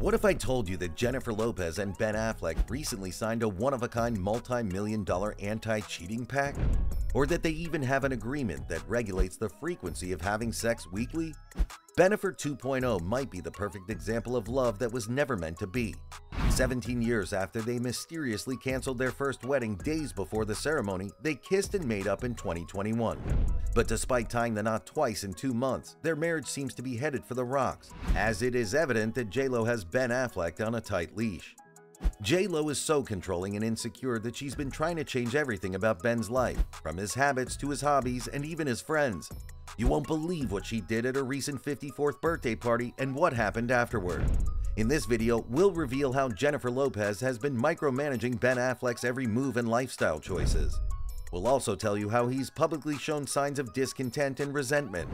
What if I told you that Jennifer Lopez and Ben Affleck recently signed a one-of-a-kind multi-million-dollar anti-cheating pact? Or that they even have an agreement that regulates the frequency of having sex weekly? Bennifer 2.0 might be the perfect example of love that was never meant to be. 17 years after they mysteriously canceled their first wedding days before the ceremony, they kissed and made up in 2021. But despite tying the knot twice in 2 months, their marriage seems to be headed for the rocks, as it is evident that J.Lo has Ben Affleck on a tight leash. J.Lo is so controlling and insecure that she's been trying to change everything about Ben's life, from his habits to his hobbies and even his friends. You won't believe what she did at her recent 54th birthday party and what happened afterward. In this video, we'll reveal how Jennifer Lopez has been micromanaging Ben Affleck's every move and lifestyle choices. We'll also tell you how he's publicly shown signs of discontent and resentment.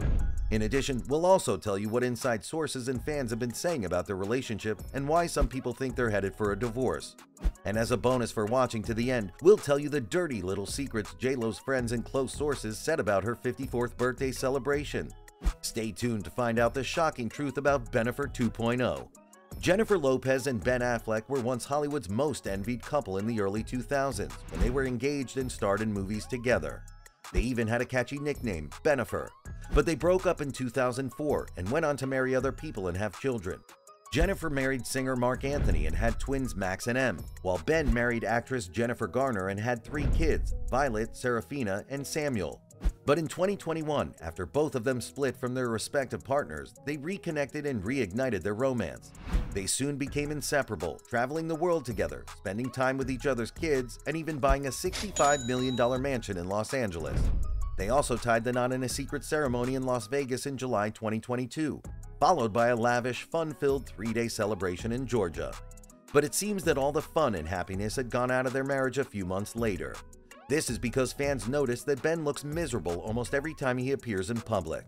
In addition, we'll also tell you what inside sources and fans have been saying about their relationship and why some people think they're headed for a divorce. And as a bonus for watching to the end, we'll tell you the dirty little secrets J.Lo's friends and close sources said about her 54th birthday celebration. Stay tuned to find out the shocking truth about Bennifer 2.0. Jennifer Lopez and Ben Affleck were once Hollywood's most envied couple in the early 2000s when they were engaged and starred in movies together. They even had a catchy nickname, Bennifer. But they broke up in 2004 and went on to marry other people and have children. Jennifer married singer Mark Anthony and had twins Max and Em, while Ben married actress Jennifer Garner and had 3 kids, Violet, Serafina, and Samuel. But in 2021, after both of them split from their respective partners, they reconnected and reignited their romance. They soon became inseparable, traveling the world together, spending time with each other's kids, and even buying a $65 million mansion in Los Angeles. They also tied the knot in a secret ceremony in Las Vegas in July 2022, followed by a lavish, fun-filled 3-day celebration in Georgia. But it seems that all the fun and happiness had gone out of their marriage a few months later. This is because fans noticed that Ben looks miserable almost every time he appears in public.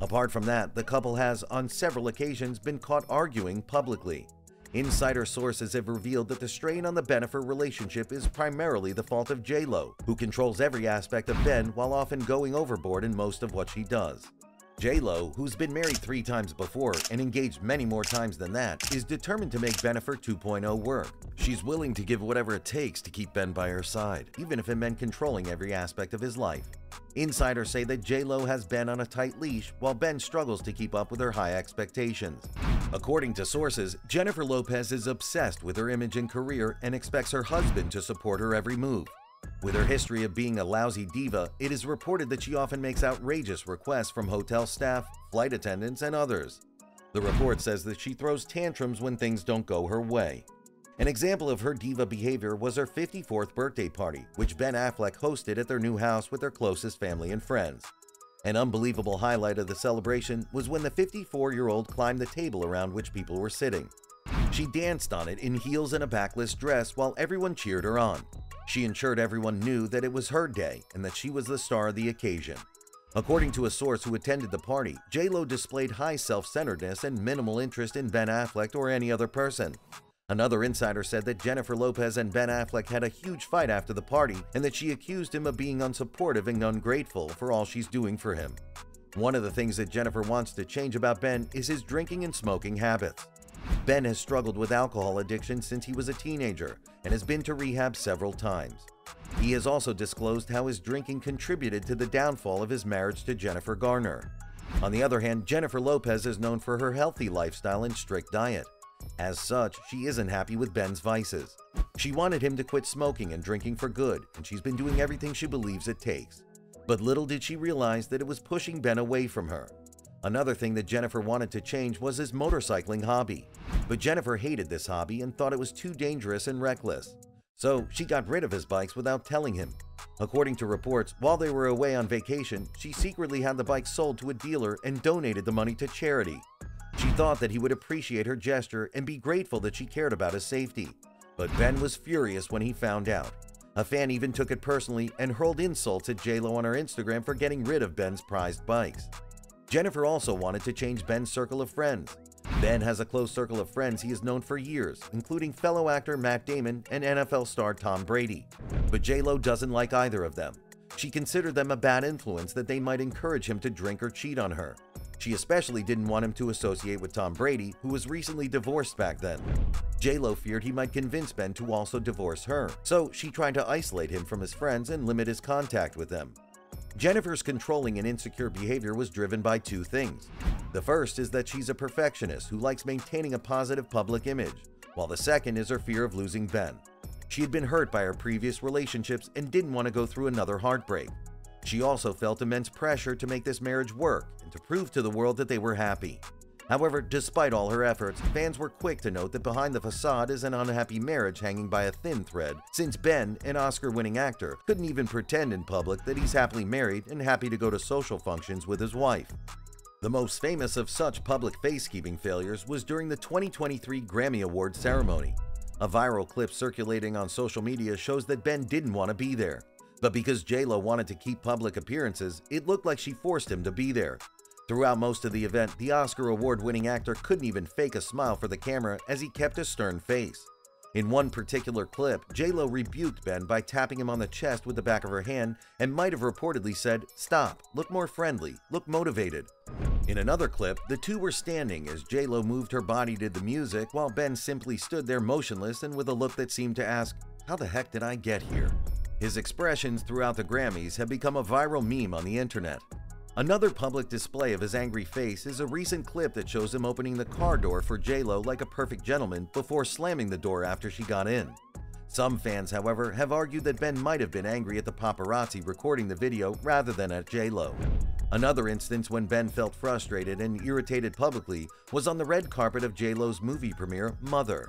Apart from that, the couple has, on several occasions, been caught arguing publicly. Insider sources have revealed that the strain on the Bennifer relationship is primarily the fault of J.Lo, who controls every aspect of Ben while often going overboard in most of what she does. J.Lo, who's been married 3 times before and engaged many more times than that, is determined to make Bennifer 2.0 work. She's willing to give whatever it takes to keep Ben by her side, even if it meant controlling every aspect of his life. Insiders say that J.Lo has Ben on a tight leash, while Ben struggles to keep up with her high expectations. According to sources, Jennifer Lopez is obsessed with her image and career and expects her husband to support her every move. With her history of being a lousy diva, it is reported that she often makes outrageous requests from hotel staff, flight attendants, and others. The report says that she throws tantrums when things don't go her way. An example of her diva behavior was her 54th birthday party, which Ben Affleck hosted at their new house with their closest family and friends. An unbelievable highlight of the celebration was when the 54-year-old climbed the table around which people were sitting. She danced on it in heels and a backless dress while everyone cheered her on. She ensured everyone knew that it was her day and that she was the star of the occasion. According to a source who attended the party, J.Lo displayed high self-centeredness and minimal interest in Ben Affleck or any other person. Another insider said that Jennifer Lopez and Ben Affleck had a huge fight after the party and that she accused him of being unsupportive and ungrateful for all she's doing for him. One of the things that Jennifer wants to change about Ben is his drinking and smoking habits. Ben has struggled with alcohol addiction since he was a teenager and has been to rehab several times. He has also disclosed how his drinking contributed to the downfall of his marriage to Jennifer Garner. On the other hand, Jennifer Lopez is known for her healthy lifestyle and strict diet. As such, she isn't happy with Ben's vices. She wanted him to quit smoking and drinking for good, and she's been doing everything she believes it takes. But little did she realize that it was pushing Ben away from her. Another thing that Jennifer wanted to change was his motorcycling hobby. But Jennifer hated this hobby and thought it was too dangerous and reckless. So she got rid of his bikes without telling him. According to reports, while they were away on vacation, she secretly had the bike sold to a dealer and donated the money to charity. She thought that he would appreciate her gesture and be grateful that she cared about his safety. But Ben was furious when he found out. A fan even took it personally and hurled insults at J.Lo on her Instagram for getting rid of Ben's prized bikes. Jennifer also wanted to change Ben's circle of friends. Ben has a close circle of friends he has known for years, including fellow actor Matt Damon and NFL star Tom Brady. But J.Lo doesn't like either of them. She considered them a bad influence that they might encourage him to drink or cheat on her. She especially didn't want him to associate with Tom Brady, who was recently divorced back then. J-Lo feared he might convince Ben to also divorce her, so she tried to isolate him from his friends and limit his contact with them. Jennifer's controlling and insecure behavior was driven by two things. The first is that she's a perfectionist who likes maintaining a positive public image, while the second is her fear of losing Ben. She had been hurt by her previous relationships and didn't want to go through another heartbreak. She also felt immense pressure to make this marriage work and to prove to the world that they were happy. However, despite all her efforts, fans were quick to note that behind the facade is an unhappy marriage hanging by a thin thread, since Ben, an Oscar-winning actor, couldn't even pretend in public that he's happily married and happy to go to social functions with his wife. The most famous of such public face-keeping failures was during the 2023 Grammy Awards ceremony. A viral clip circulating on social media shows that Ben didn't want to be there. But because J-Lo wanted to keep public appearances, it looked like she forced him to be there. Throughout most of the event, the Oscar award-winning actor couldn't even fake a smile for the camera as he kept a stern face. In one particular clip, J-Lo rebuked Ben by tapping him on the chest with the back of her hand and might have reportedly said, "Stop, look more friendly, look motivated." In another clip, the two were standing as J-Lo moved her body to the music while Ben simply stood there motionless and with a look that seemed to ask, "How the heck did I get here?" His expressions throughout the Grammys have become a viral meme on the internet. Another public display of his angry face is a recent clip that shows him opening the car door for J-Lo like a perfect gentleman before slamming the door after she got in. Some fans, however, have argued that Ben might have been angry at the paparazzi recording the video rather than at J-Lo. Another instance when Ben felt frustrated and irritated publicly was on the red carpet of J-Lo's movie premiere, Mother.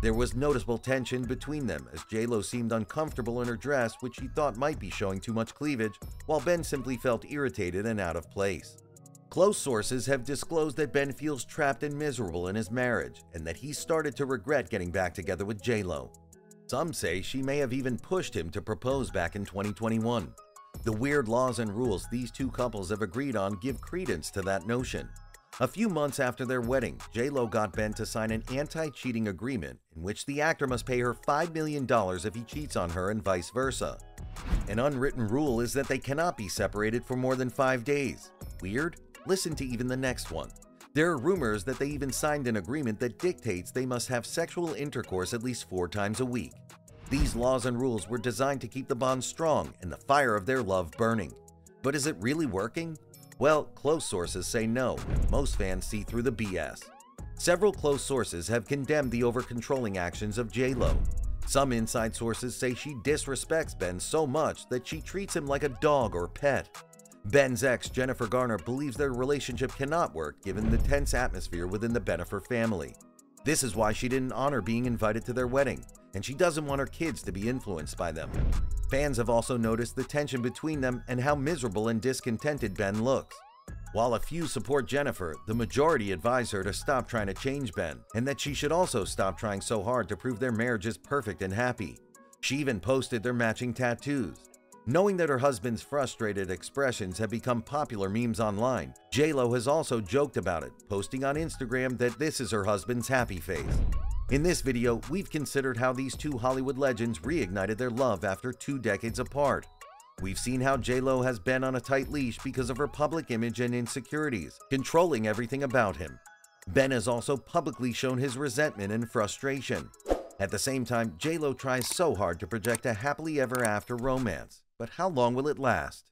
There was noticeable tension between them as J-Lo seemed uncomfortable in her dress, which she thought might be showing too much cleavage, while Ben simply felt irritated and out of place. Close sources have disclosed that Ben feels trapped and miserable in his marriage, and that he started to regret getting back together with J-Lo. Some say she may have even pushed him to propose back in 2021. The weird laws and rules these two couples have agreed on give credence to that notion. A few months after their wedding, J-Lo got Ben to sign an anti-cheating agreement in which the actor must pay her $5 million if he cheats on her and vice versa. An unwritten rule is that they cannot be separated for more than 5 days. Weird? Listen to even the next one. There are rumors that they even signed an agreement that dictates they must have sexual intercourse at least 4 times a week. These laws and rules were designed to keep the bond strong and the fire of their love burning. But is it really working? Well, close sources say no. Most fans see through the BS. Several close sources have condemned the over-controlling actions of J-Lo. Some inside sources say she disrespects Ben so much that she treats him like a dog or pet. Ben's ex, Jennifer Garner, believes their relationship cannot work given the tense atmosphere within the Bennifer family. This is why she didn't honor being invited to their wedding, and she doesn't want her kids to be influenced by them. Fans have also noticed the tension between them and how miserable and discontented Ben looks. While a few support Jennifer, the majority advise her to stop trying to change Ben, and that she should also stop trying so hard to prove their marriage is perfect and happy. She even posted their matching tattoos. Knowing that her husband's frustrated expressions have become popular memes online, J-Lo has also joked about it, posting on Instagram that this is her husband's happy face. In this video, we've considered how these two Hollywood legends reignited their love after 2 decades apart. We've seen how J-Lo has been on a tight leash because of her public image and insecurities, controlling everything about him. Ben has also publicly shown his resentment and frustration. At the same time, J-Lo tries so hard to project a happily ever after romance. But how long will it last?